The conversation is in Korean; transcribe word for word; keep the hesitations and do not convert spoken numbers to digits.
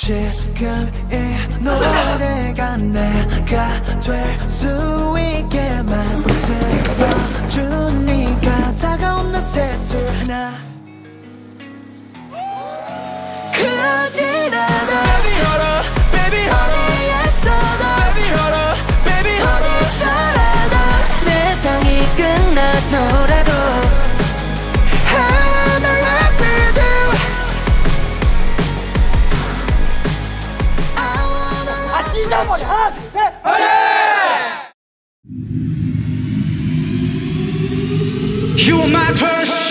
지금 이 노래가 내가 될 수 있게 만들어준 네가 다가온 나 새투나 그지나 Baby hold on, baby hold on 어디에서도 Baby hold on, baby hold on 어디서라도 세상이 끝나더라도 찢어버려! 하나, 둘, 셋! 화이팅! You my crush